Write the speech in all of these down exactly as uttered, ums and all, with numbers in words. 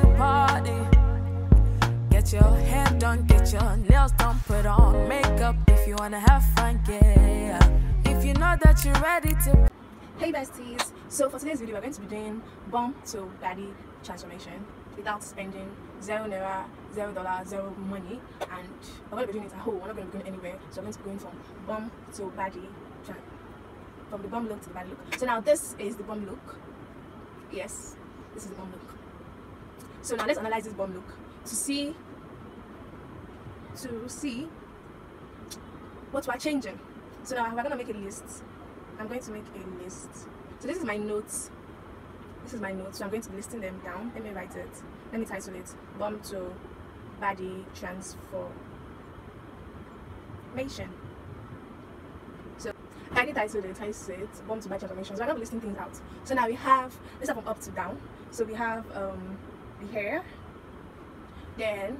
to party. Get your hair done, get your nails done, put on makeup if you wanna have fun, yeah. If you know that you're ready to. Hey besties, so for today's video we're going to be doing bomb to daddy transformation without spending zero naira, zero dollar, zero money, and we're going to be doing it at home. We're not going to be going anywhere, so we're going to be going from bomb to daddy, from the bomb look to the daddy look. So now this is the bomb look. Yes, this is the bomb look. So now let's analyze this bomb look to see to see what we're changing. So now we're going to make a list. I'm going to make a list. So this is my notes. This is my notes. So I'm going to be listing them down. Let me write it. Let me title it. Bomb to Daddy transformation. So I did title it. I said bomb to Daddy transformation. So I'm going to be listing things out. So now we have. Let's have from up to down. So we have um, the hair. Then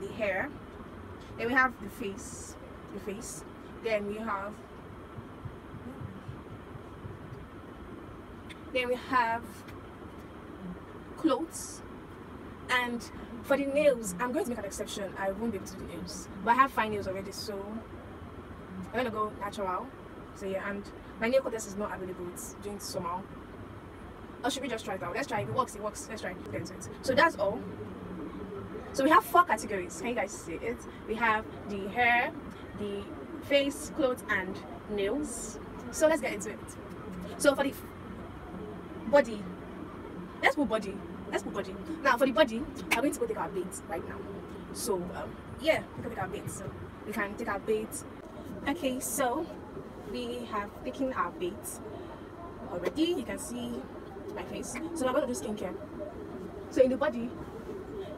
the hair. Then we have the face. The face. Then we have. Then we have clothes, and for the nails, I'm going to make an exception. I won't be able to do nails, but I have fine nails already, so I'm gonna go natural. So yeah, and my nail cutter is not available. It's doing somehow. Or should we just try it out? Let's try. If it works, it works. Let's try. So that's all. So we have four categories. Can you guys see it? We have the hair, the face, clothes, and nails. So let's get into it. So for the body, let's put body. Let's put body. Now for the body, I'm going to go take our baits right now. So um, yeah, we can take our baits. So we can take our baits. Okay, so we have taken our baits already. You can see my face. So now I'm going to do skincare. So in the body,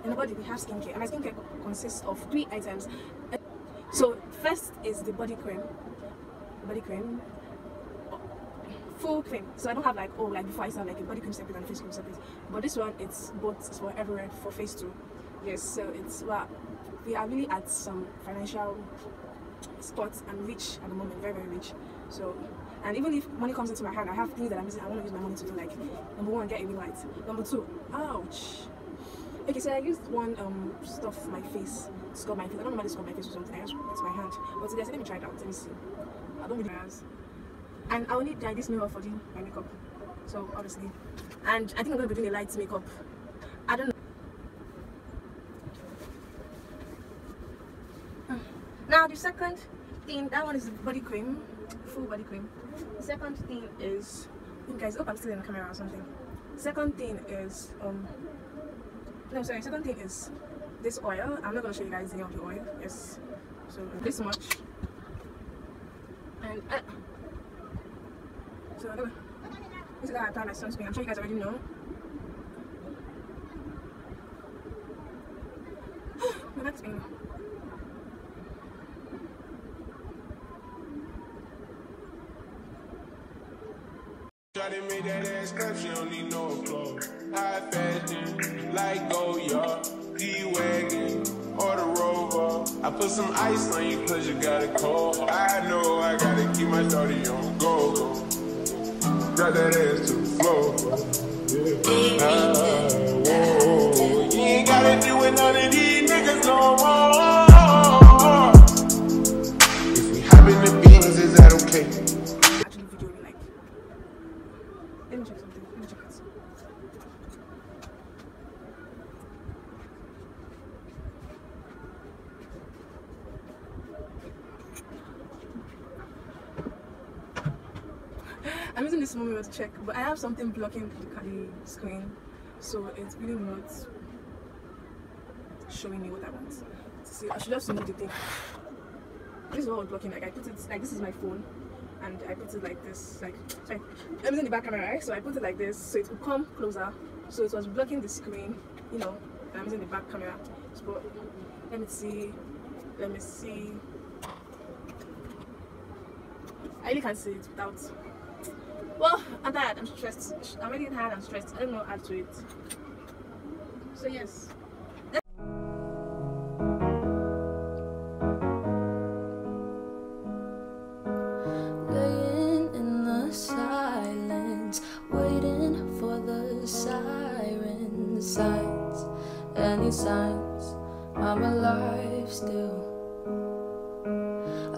in the body we have skincare, and my skincare consists of three items. So first is the body cream. Body cream. Full cream, so I don't have like, oh, like before I sound like a body cream separate and face cream separate, but this one it's both. It's for everywhere, for face too. Yes, so it's well, we are really at some financial spots and rich at the moment, very very rich. So, and even if money comes into my hand, I have things that I'm missing. I want to use my money to do, like number one, get a ring light. Number two, ouch. Okay, so I used one um stuff my face, scrub my face. I don't normally scrub my face or something. I just it's my hand, but today I said let me try it out. Let me see. I don't really. And I only dye this mirror for the, my makeup, so obviously, and I think I'm going to be doing a light makeup. I don't know. Now the second thing, that one is body cream, full body cream. The second thing is, you guys hope I'm still in the camera or something. Second thing is, um, no sorry, second thing is this oil. I'm not going to show you guys any of the oil, yes, so this much, and uh, so anyway, this is how I apply my sunscreen. I'm sure you guys already know. My back's painful. Shawty made that ass clap, she don't need no applause. High fashion, like Goyard, D-Wagon, or the Rover. I put some ice on you cause you got a cold. I know I gotta keep my shawty on go-go. Got that ass to the floor. Yeah. Ah, whoa. You ain't gotta do it, none of these niggas no more. If we hop in the beans, is that okay? Actually, if you do it, like, let me check something. Let me check this. I'm using this moment to check, but I have something blocking the screen, so it's really not showing me what I want. See, I should just move the thing. This is what was blocking. Like I put it like this is my phone, and I put it like this. Like sorry, I'm using the back camera, right? So I put it like this, so it will come closer. So it was blocking the screen, you know. I'm using the back camera. So let me see. Let me see. I really can't see it without. Well, I'm tired, I'm stressed. I'm really tired, I'm stressed. I don't know how to do it. So, yes. Laying in the silence, waiting for the sirens. signs I'm alive still.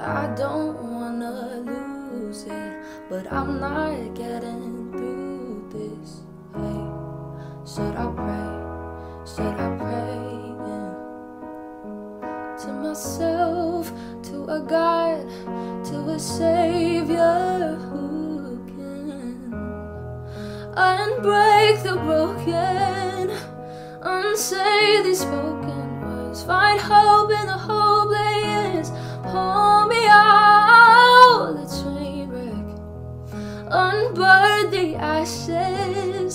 I don't wanna lose it, but I'm not getting through this. Hey, should I pray? Should I pray then? To myself, to a God, to a Savior who can unbreak the broken, unsay these spoken words, find hope in the hope that is. Pull me out the train wreck, unburn the ashes,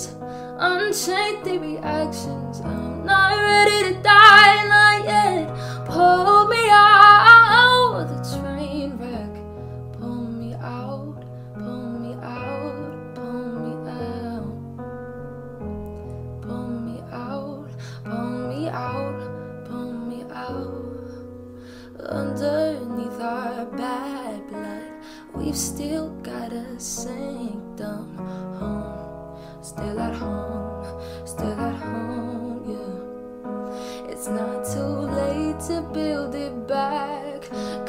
unchain the reactions. I'm not ready to die, not yet. Pull me out the train wreck, pull me out, pull me out, pull me out, pull me out, pull me out, pull me out. Underneath our bad blood, we've still got a sanctum home. Still at home, still at home, yeah. It's not too late to build it back,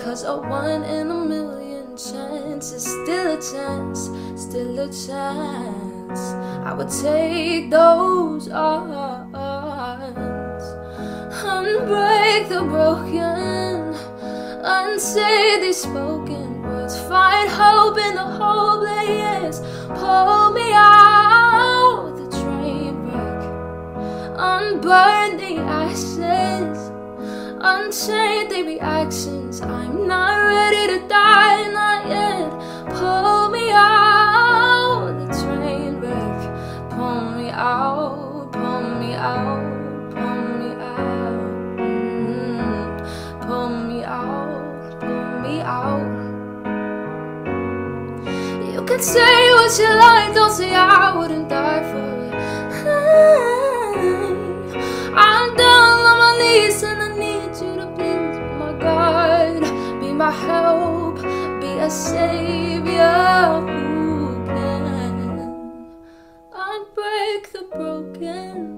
cause a one in a million chance is still a chance, still a chance. I would take those odds, unbreak the broken, unsay these spoken words, find hope in the hope that is. Pull me out, burn the ashes, unchain the reactions. I'm not ready to die, not yet. Pull me out the train wreck, pull me out, pull me out, pull me out, mm-hmm. Pull me out, pull me out. You can say what you like, don't say I wouldn't die for it. I'm down on my knees and I need you to please be my God, be my help, be a Savior who can unbreak the broken,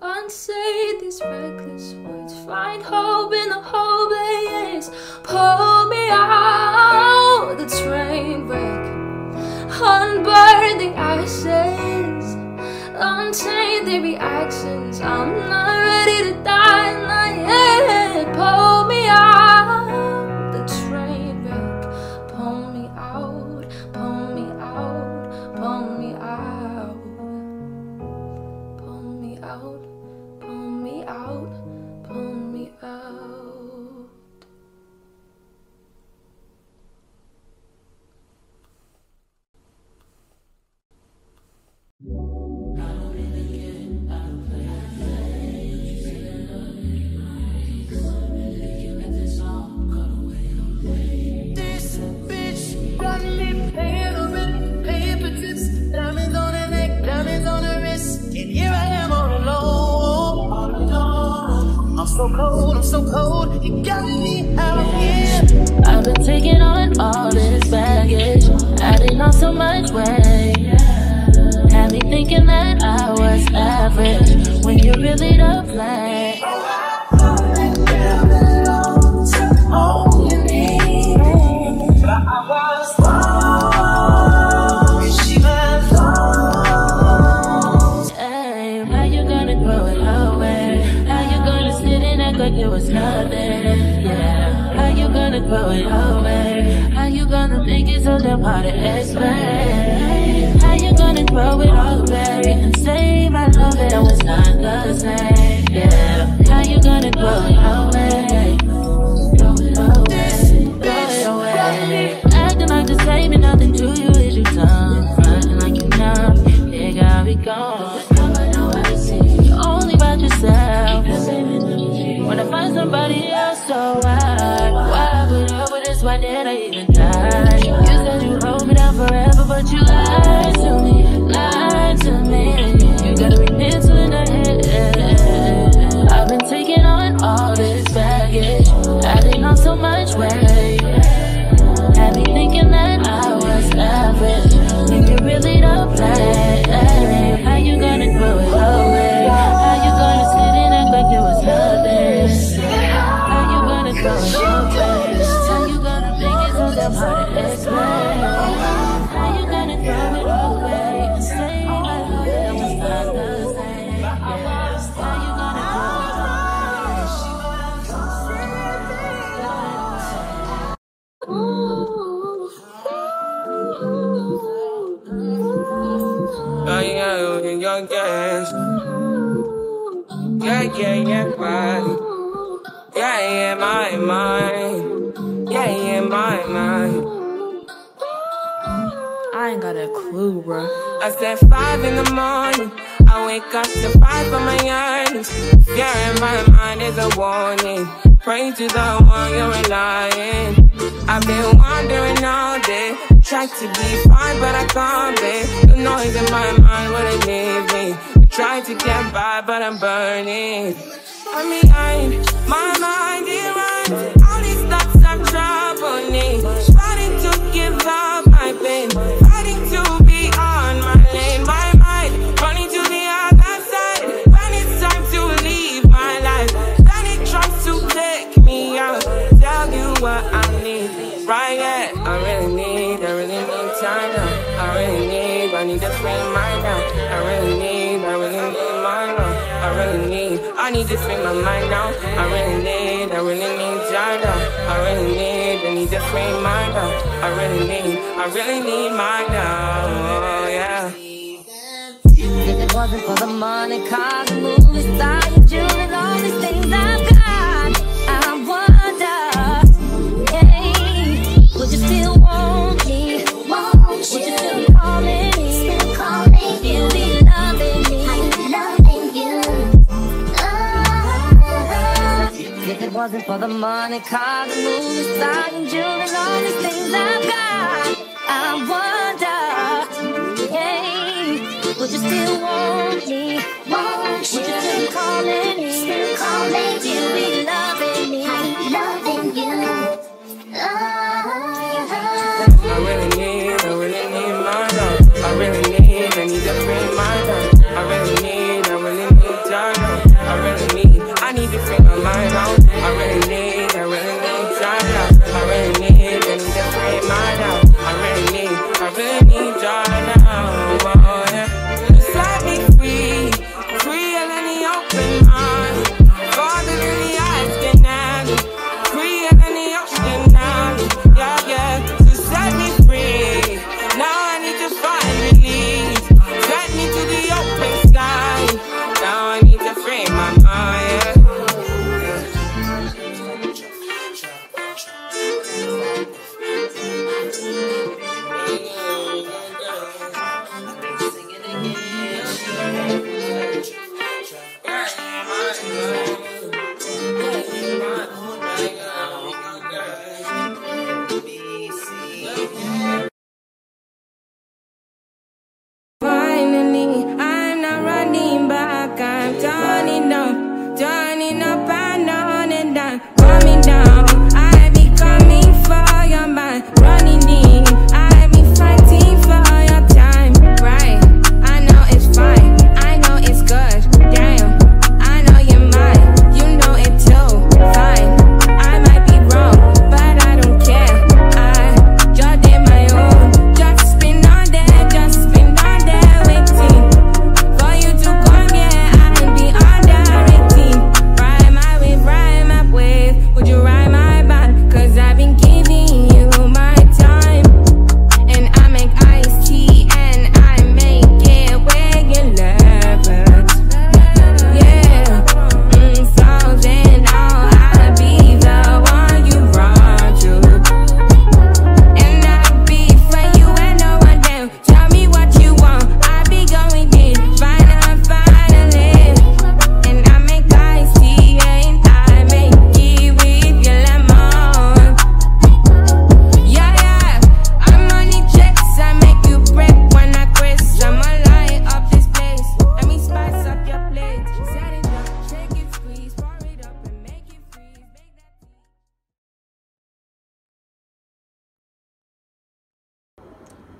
unsay these reckless words, find hope in the hope that is. Pull me out the train wreck, unburn the ashes, unchain the reactions. I'm not ready to die, not yet. Pull me out the train wreck, pull me out, pull me out, pull me out, pull me out, pull me out, pull me out. I'm so cold, I'm so cold, you got me out here. I've been taking on all this baggage, adding on so much weight. Had me thinking that I was average, when you really don't play. All you need, but I was wrong, and she was wrong. Hey, how you gonna throw it away? How you gonna sit in and like it was nothing? Yeah, how you gonna throw it away? How you gonna think it's so damn hard to explain? How you gonna throw it away and say I love it, it was not the same? Yeah, how you gonna throw it away? Throw it away, throw it away. Acting like the same and nothing to you is your tongue. Running like you're numb, yeah, gotta be gone. Only about yourself. Wanna find somebody else, so why? Why put up with this? Why did I even die? You said you hold me down forever, but you lied to me, lied to me. You gotta be nipped in the head. Oh, yeah, oh, yeah, young guys. Yeah, yeah, yeah, right. Yeah, yeah, my mind. Yeah, yeah, my mind. I ain't got a clue, bro. I said five in the morning. I wake up to five for my eyes. Yeah, in my mind is a warning. Pray to the one you're relying. I've been wandering all day. Tried to be fine, but I can't be. The noise in my mind wouldn't leave me. Tried to get by, but I'm burning. I'm behind, my mind is right. All these thoughts I'm troubling. Fighting to give up my pain. Fighting to be on my lane. My mind running to the other side. When it's time to leave my life, then it tries to take me out. Tell you what I need, right? Yeah, I really need, I really need time now. I really need, I need to frame mine now. I really need, I really need. I really need, I need to free my mind now. I really need, I really need Jada. I really need, I need to free mine now. I really need, I really need mine now. Oh, yeah. If it wasn't for the money, cars, and movie stars, and jewelry, all these things I've got, I wonder, hey, would you still want me? Would you still call me? Wasn't for the money, cars, and movies, stars, and jewelry, all these things I've got, I wonder, hey, would you still want me? Won't would you, you still call me? Still call me? You'll be loving me, loving you. Oh. I really need, I really need my love. I really need, I need to free my love. I really need, I really need time. I really need, I need to free my mind out. I really need, I really need time now. I really need, I need to free my doubt. I really need, I really need joy now. Oh, yeah. Set me free, free and in the open mind. Farther than the eyes can handle, free and in the ocean now. Yeah, yeah. So set me free, now I need to find release. Set me to the open sky, now I need to free my mind.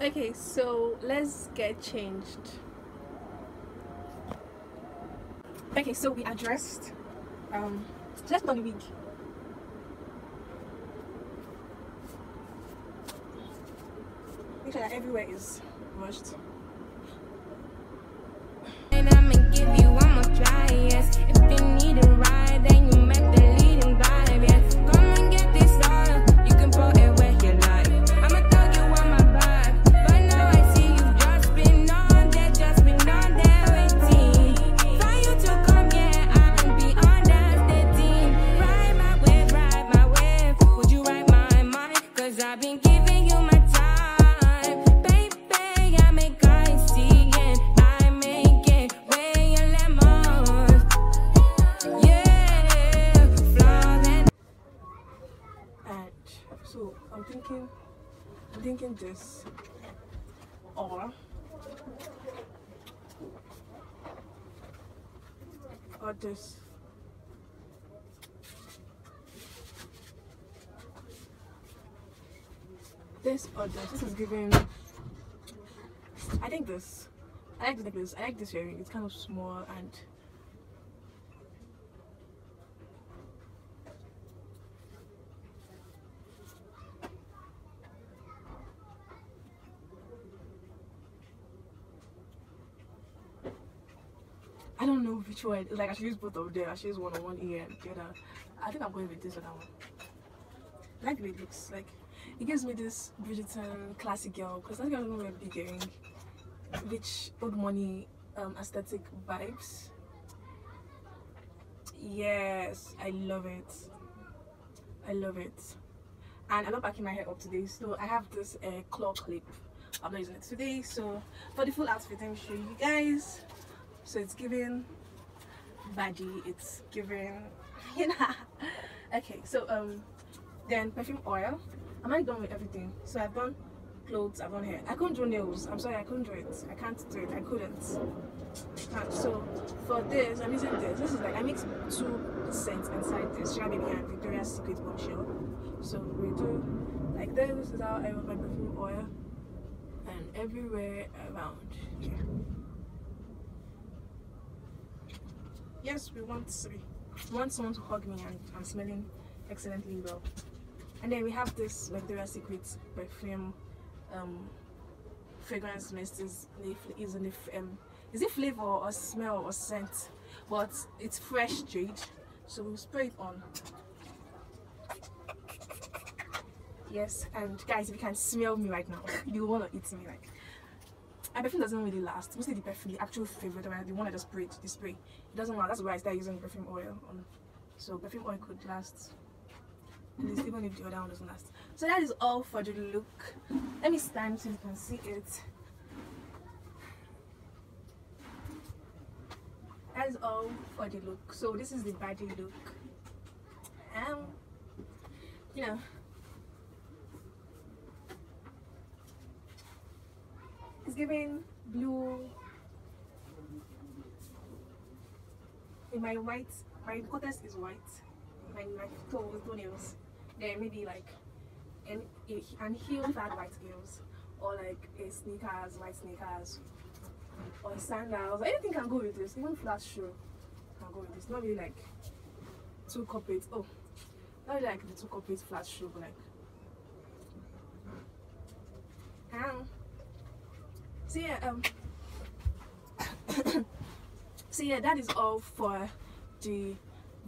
Okay, so let's get changed. Okay, so we are dressed. Um, just on the wig. Make sure that everywhere is washed. And I'm gonna give you one more try, yes. If you need a ride, then you make the leading vibe, yes. Come and get this oil, you can pour it where you like. I'ma thug you on my vibe. do this, or or this. This or this. This is giving. I think this. I like the necklace. I like this earring. It's kind of small and. I don't know which one. Like, I should use both of them. I should use one on one ear and the other. I think I'm going with this or that one. I like the way it looks. Like, it gives me this Bridgerton classic girl, because that girl doesn't wear big earring, which old money um, aesthetic vibes. Yes, I love it. I love it. And I'm not backing my hair up today, so I have this uh, claw clip. I'm not using it today, so for the full outfit, let me show you guys. So it's giving baddie, it's giving, you know. Okay, so um then perfume oil. Am I done with everything? So I've done clothes, I've done hair. I couldn't do nails. I'm sorry, I couldn't do it. I can't do it. I couldn't. I can't. So for this, I'm using this. This is like I mix two scents inside this. Shall I be behind Victoria's Secret bombshell? So we do like this. This is how I rub my perfume oil and everywhere around. Yeah. Yes, we want three. We want someone to hug me, and I'm smelling excellently well. And then we have this Victoria's Secret perfume um, fragrance mist. Is is in the um, is it flavor or smell or scent? But it's fresh jade, so we'll spray it on. Yes, and guys, if you can smell me right now, you wanna eat me like. And perfume doesn't really last. Mostly the perfume, the actual favorite, the one I just sprayed, the spray, it doesn't last. That's why I started using perfume oil on. So perfume oil could last, at least, even if the other one doesn't last. So that is all for the look. Let me stand so you can see it. That is all for the look. So this is the body look. Um, you know. It's giving blue in my white, my cutest is white, my, my toes, toenails, then maybe like an, an heel that white heels, or like a sneakers, white sneakers, or sandals, anything can go with this, even flat shoe can go with this, not really like two corporate, oh, not really like the two corporate flat shoe, but like, um, So yeah, um, so yeah, that is all for the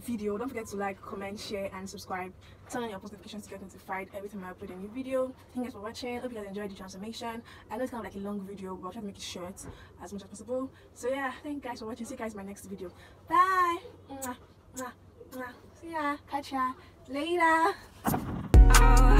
video. Don't forget to like, comment, share, and subscribe. Turn on your post notifications to get notified every time I upload a new video. Thank you guys for watching. Hope you guys enjoyed the transformation. I know it's kind of like a long video, but I'll try to make it short as much as possible. So yeah, thank you guys for watching. See you guys in my next video. Bye. Mwah, mwah, mwah. See ya. Catch ya later. Uh